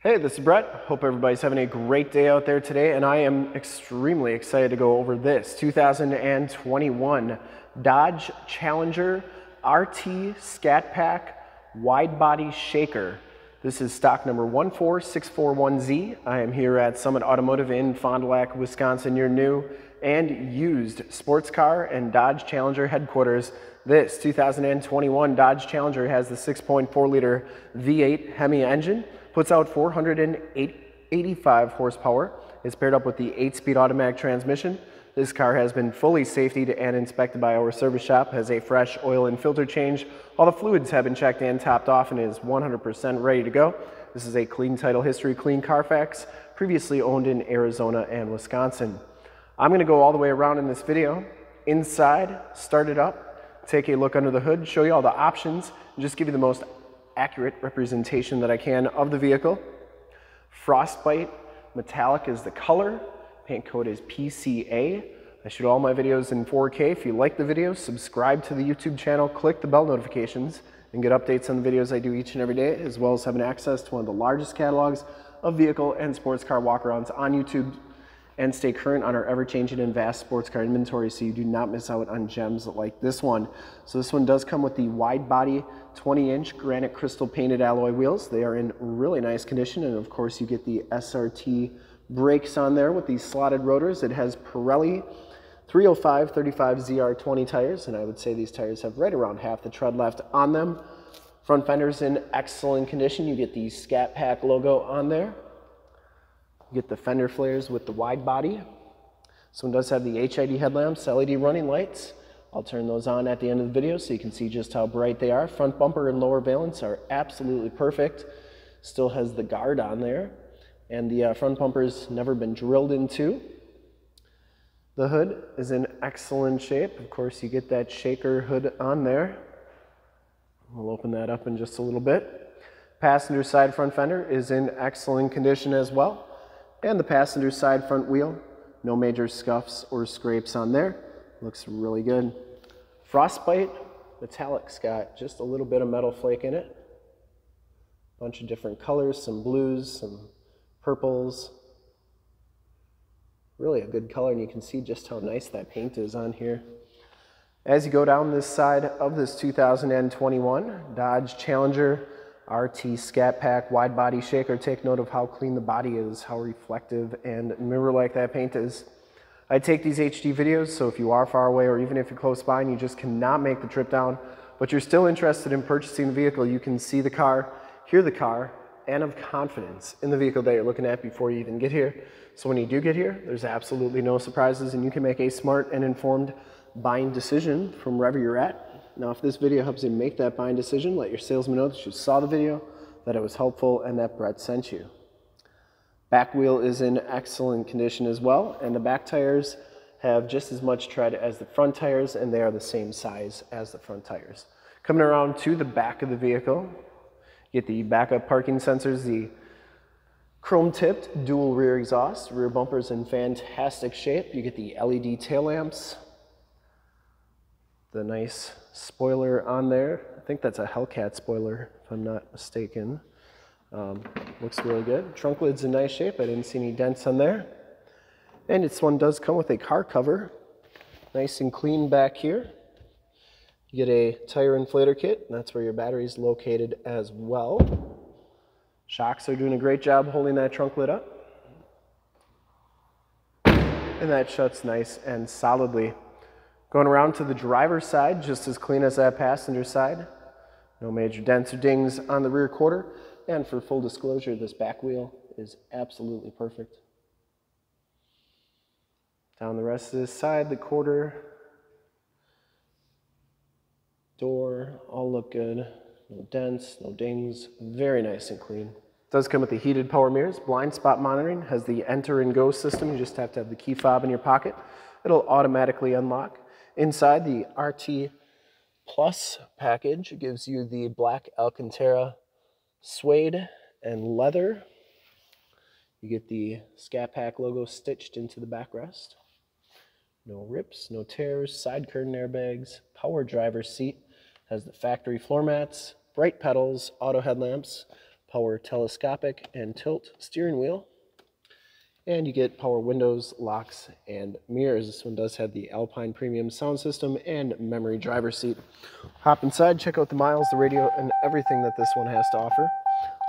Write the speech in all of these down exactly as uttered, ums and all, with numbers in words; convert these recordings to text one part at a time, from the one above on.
Hey, this is Brett. Hope everybody's having a great day out there today, and I am extremely excited to go over this two thousand twenty-one Dodge Challenger R T Scat Pack Wide Body Shaker. This is stock number one four six four one Z. I am here at Summit Automotive in Fond du Lac, Wisconsin, your new and used sports car and Dodge Challenger headquarters. This two thousand twenty-one Dodge Challenger has the six point four liter V eight Hemi engine. Puts out four hundred eighty-five horsepower. It's paired up with the eight speed automatic transmission. This car has been fully safetied and inspected by our service shop, has a fresh oil and filter change. All the fluids have been checked and topped off and is one hundred percent ready to go. This is a clean title history, clean Carfax, previously owned in Arizona and Wisconsin. I'm gonna go all the way around in this video, inside, start it up, take a look under the hood, show you all the options, and just give you the most accurate representation that I can of the vehicle. Frostbite metallic is the color, paint code is P C A. I shoot all my videos in four K. If you like the video, subscribe to the YouTube channel, click the bell notifications, and get updates on the videos I do each and every day, as well as having access to one of the largest catalogs of vehicle and sports car walkarounds on YouTube, and stay current on our ever-changing and vast sports car inventory so you do not miss out on gems like this one. So this one does come with the wide body twenty inch granite crystal painted alloy wheels. They are in really nice condition, and of course you get the S R T brakes on there with these slotted rotors. It has Pirelli three oh five thirty-five Z R twenty tires, and I would say these tires have right around half the tread left on them. Front fender's in excellent condition. You get the Scat Pack logo on there. You get the fender flares with the wide body. This one does have the H I D headlamps, L E D running lights. I'll turn those on at the end of the video so you can see just how bright they are. Front bumper and lower valance are absolutely perfect. Still has the guard on there. And the uh, front bumper's never been drilled into. The hood is in excellent shape. Of course, you get that Shaker hood on there. We'll open that up in just a little bit. Passenger side front fender is in excellent condition as well. And the passenger side front wheel, no major scuffs or scrapes on there. Looks really good. Frostbite metallic's got just a little bit of metal flake in it. Bunch of different colors, some blues, some purples. Really a good color, and you can see just how nice that paint is on here. As you go down this side of this two thousand twenty-one Dodge Challenger R T Scat Pack Wide Body Shaker, take note of how clean the body is, how reflective and mirror-like that paint is. I take these H D videos, so if you are far away or even if you're close by and you just cannot make the trip down, but you're still interested in purchasing the vehicle, you can see the car, hear the car, and have confidence in the vehicle that you're looking at before you even get here. So when you do get here, there's absolutely no surprises, and you can make a smart and informed buying decision from wherever you're at. Now, if this video helps you make that buying decision, let your salesman know that you saw the video, that it was helpful, and that Brett sent you. Back wheel is in excellent condition as well, and the back tires have just as much tread as the front tires, and they are the same size as the front tires. Coming around to the back of the vehicle, you get the backup parking sensors, the chrome-tipped dual rear exhaust, rear bumper's in fantastic shape. You get the L E D tail lamps, the nice spoiler on there. I think that's a Hellcat spoiler, if I'm not mistaken. Um, looks really good. Trunk lid's in nice shape. I didn't see any dents on there. And this one does come with a car cover. Nice and clean back here. You get a tire inflator kit, and that's where your battery's located as well. Shocks are doing a great job holding that trunk lid up. And that shuts nice and solidly. Going around to the driver's side, just as clean as that passenger side. No major dents or dings on the rear quarter. And for full disclosure, this back wheel is absolutely perfect. Down the rest of this side, the quarter, door, all look good. No dents, no dings, very nice and clean. Does come with the heated power mirrors, blind spot monitoring, has the enter and go system. You just have to have the key fob in your pocket. It'll automatically unlock. Inside, the R T Plus package gives you the black Alcantara suede and leather. You get the Scat Pack logo stitched into the backrest. No rips, no tears, side curtain airbags, power driver's seat, has the factory floor mats, bright pedals, auto headlamps, power telescopic and tilt steering wheel. And you get power windows, locks, and mirrors. This one does have the Alpine Premium sound system and memory driver seat. Hop inside, check out the miles, the radio, and everything that this one has to offer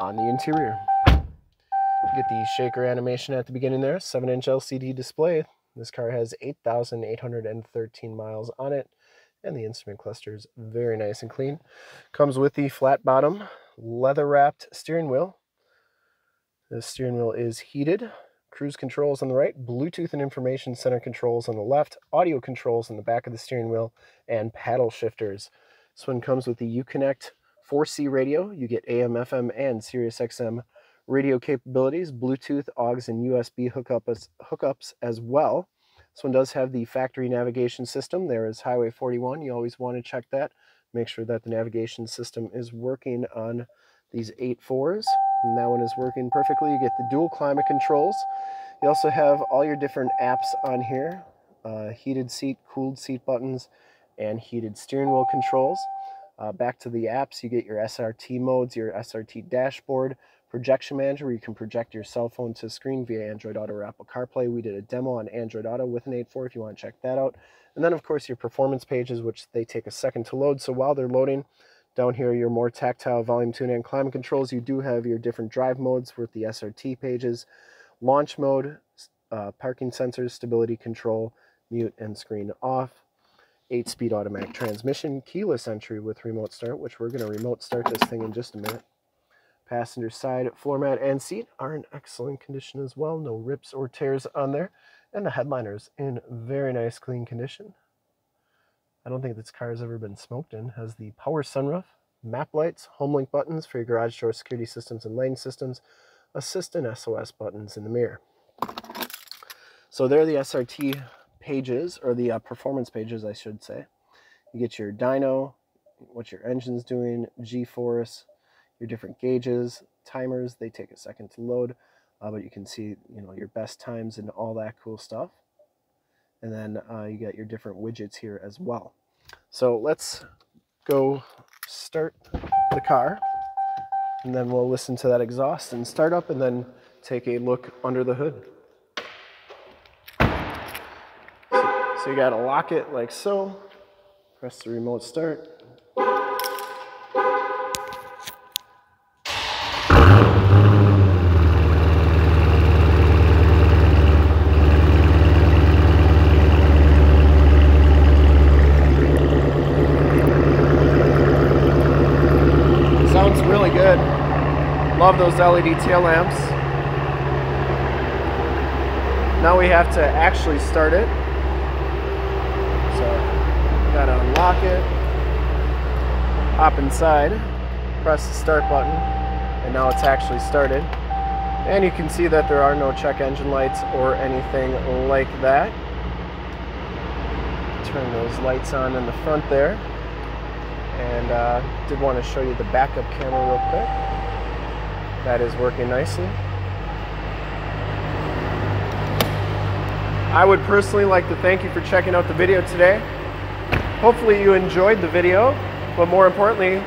on the interior. You get the Shaker animation at the beginning there, seven inch L C D display. This car has eight thousand eight hundred thirteen miles on it, and the instrument cluster is very nice and clean. Comes with the flat bottom, leather-wrapped steering wheel. The steering wheel is heated. Cruise controls on the right, Bluetooth and information center controls on the left, audio controls on the back of the steering wheel, and paddle shifters. This one comes with the Uconnect four C radio. You get A M, F M, and Sirius X M radio capabilities, Bluetooth, A U X, and U S B hookup as, hookups as well. This one does have the factory navigation system. There is Highway forty-one. You always want to check that. Make sure that the navigation system is working on these eight fours. And that one is working perfectly. You get the dual climate controls. You also have all your different apps on here. Uh, heated seat, cooled seat buttons, and heated steering wheel controls. Uh, back to the apps, you get your S R T modes, your S R T dashboard, projection manager where you can project your cell phone to screen via Android Auto or Apple CarPlay. We did a demo on Android Auto with an eight four if you want to check that out. And then of course your performance pages, which they take a second to load. So while they're loading, down here, your more tactile volume, tune, and climate controls. You do have your different drive modes with the S R T pages, launch mode, uh, parking sensors, stability control, mute and screen off, eight speed automatic transmission, keyless entry with remote start, which we're going to remote start this thing in just a minute. Passenger side, floor mat, and seat are in excellent condition as well. No rips or tears on there. And the headliner's in very nice, clean condition. I don't think this car has ever been smoked in. Has the power sunroof, map lights, home link buttons for your garage door security systems and lane systems, assist and S O S buttons in the mirror. So there are the S R T pages, or the uh, performance pages, I should say. You get your dyno, what your engine's doing, G-force, your different gauges, timers. They take a second to load, uh, but you can see, you know, your best times and all that cool stuff. And then uh, you got your different widgets here as well. So let's go start the car, and then we'll listen to that exhaust and start up, and then take a look under the hood. So, so you gotta lock it like so, press the remote start. Love those L E D tail lamps. Now we have to actually start it. So, gotta unlock it, hop inside, press the start button, and now it's actually started. And you can see that there are no check engine lights or anything like that. Turn those lights on in the front there. And uh, did want to show you the backup camera real quick. That is working nicely. I would personally like to thank you for checking out the video today. Hopefully you enjoyed the video, but more importantly,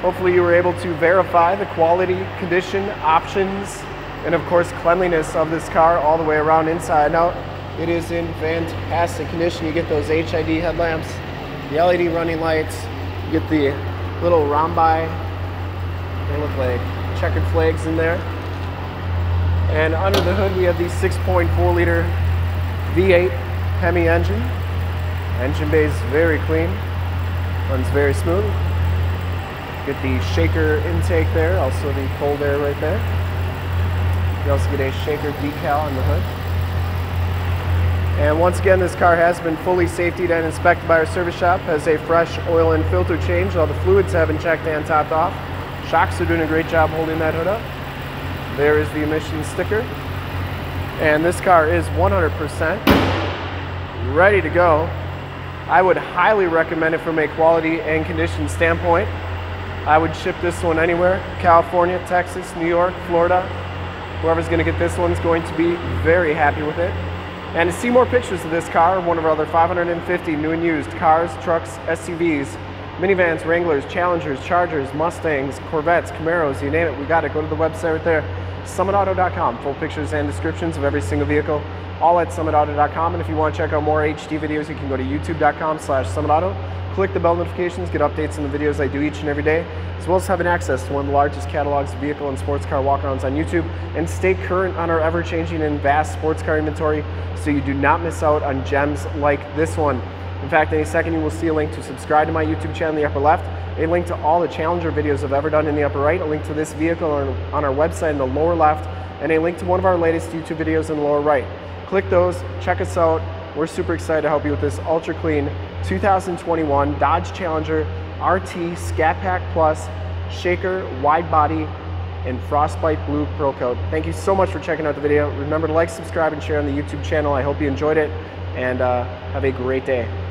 hopefully you were able to verify the quality, condition, options, and of course cleanliness of this car all the way around, inside and out. It is in fantastic condition. You get those H I D headlamps, the L E D running lights, you get the little rhombi, they look like checkered flags in there. And under the hood we have the six point four liter V eight Hemi engine. Engine bay is very clean, runs very smooth. Get the Shaker intake there, also the cold air right there. You also get a Shaker decal on the hood. And once again, this car has been fully safetied and inspected by our service shop, has a fresh oil and filter change, all the fluids have been checked and topped off. Shocks are doing a great job holding that hood up. There is the emissions sticker. And this car is one hundred percent ready to go. I would highly recommend it from a quality and condition standpoint. I would ship this one anywhere. California, Texas, New York, Florida. Whoever's gonna get this one's going to be very happy with it. And to see more pictures of this car, one of our other five hundred fifty new and used cars, trucks, S U Vs, minivans, Wranglers, Challengers, Chargers, Mustangs, Corvettes, Camaros, you name it, we got it. Go to the website right there, summit auto dot com. Full pictures and descriptions of every single vehicle, all at summit auto dot com. And if you want to check out more H D videos, you can go to youtube dot com slash summit auto. Click the bell notifications, get updates on the videos I do each and every day, as well as having access to one of the largest catalogs of vehicle and sports car walkarounds on YouTube, and stay current on our ever-changing and vast sports car inventory so you do not miss out on gems like this one. In fact, in a second you will see a link to subscribe to my YouTube channel in the upper left, a link to all the Challenger videos I've ever done in the upper right, a link to this vehicle on our website in the lower left, and a link to one of our latest YouTube videos in the lower right. Click those, check us out. We're super excited to help you with this ultra clean two thousand twenty-one Dodge Challenger R T Scat Pack Plus Shaker Wide Body and Frostbite Blue Pearl Coat. Thank you so much for checking out the video. Remember to like, subscribe, and share on the YouTube channel. I hope you enjoyed it, and uh, have a great day.